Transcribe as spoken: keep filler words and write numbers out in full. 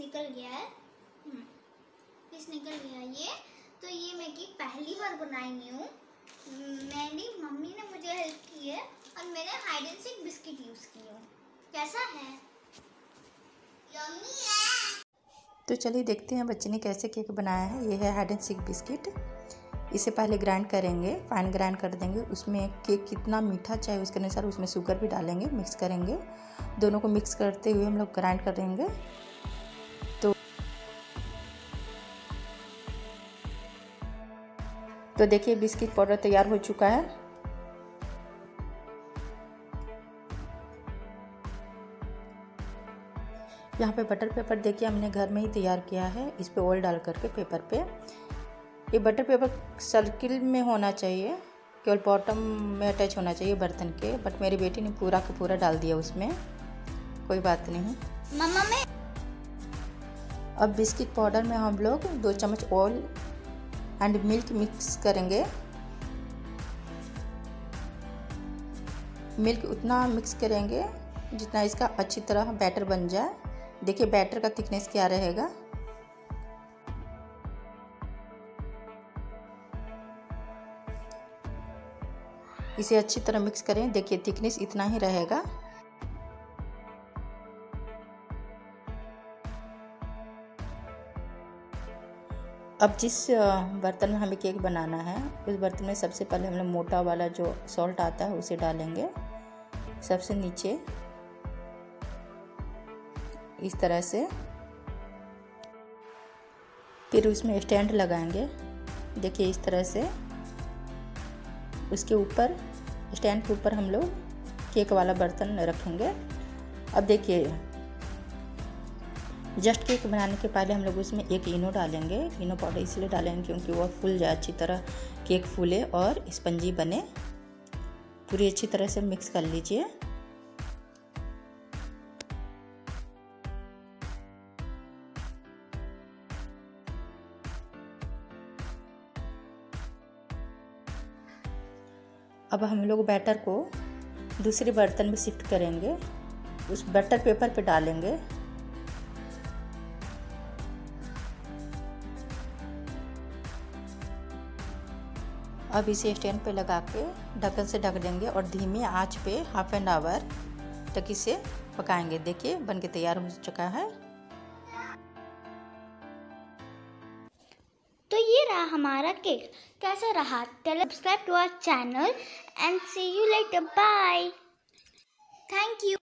निकल गया है, पीस निकल गया है ये। तो ये मैं केक पहली बार बनाई हूँ, मैंने मम्मी ने मुझे हेल्प की है और मैंने hide and seek biscuit use की हूँ। कैसा है? यम्मी है। तो चलिए देखते हैं बच्चे ने कैसे केक बनाया है। ये है हाइड एंड सीक बिस्किट। इसे पहले ग्राइंड करेंगे, फाइन ग्राइंड कर देंगे। उसमें केक कितना मीठा चाहिए उसके अनुसार उसमें शुगर भी डालेंगे, मिक्स करेंगे। दोनों को मिक्स करते हुए हम लोग ग्राइंड करेंगे। तो तो देखिए बिस्किट पाउडर तैयार हो चुका है। यहाँ पे बटर पेपर देखिए हमने घर में ही तैयार किया है। इस पे ऑयल डाल करके पेपर पे, ये बटर पेपर सर्किल में होना चाहिए, केवल बॉटम में अटैच होना चाहिए बर्तन के, बट मेरी बेटी ने पूरा का पूरा डाल दिया उसमें, कोई बात नहीं मम्मा मैं। अब बिस्किट पाउडर में हम लोग दो चम्मच ऑयल एंड मिल्क मिक्स करेंगे। मिल्क उतना मिक्स करेंगे जितना इसका अच्छी तरह बैटर बन जाए। देखिए बैटर का थिकनेस क्या रहेगा। इसे अच्छी तरह मिक्स करें, देखिए थिकनेस इतना ही रहेगा। अब जिस बर्तन में हमें केक बनाना है उस बर्तन में सबसे पहले हम लोग मोटा वाला जो सॉल्ट आता है उसे डालेंगे सबसे नीचे, इस तरह से। फिर उसमें स्टैंड लगाएंगे, देखिए इस तरह से। उसके ऊपर स्टैंड के ऊपर हम लोग केक वाला बर्तन रखेंगे। अब देखिए जस्ट केक बनाने के पहले हम लोग उसमें एक इनो डालेंगे। इनो पाउडर इसलिए डालेंगे क्योंकि वह फूल जाए अच्छी तरह, केक फूले और स्पंजी बने। पूरी अच्छी तरह से मिक्स कर लीजिए। अब हम लोग बैटर को दूसरे बर्तन में शिफ्ट करेंगे, उस बटर पेपर पे डालेंगे। अब इसे स्टैंड पे लगा के ढक्कन से ढक देंगे और धीमी आंच पे हाफ एन आवर तक इसे पकाएंगे। देखिए बनके तैयार हो चुका है। तो ये रहा हमारा केक, कैसा रहा? Subscribe to our channel and see you later, bye.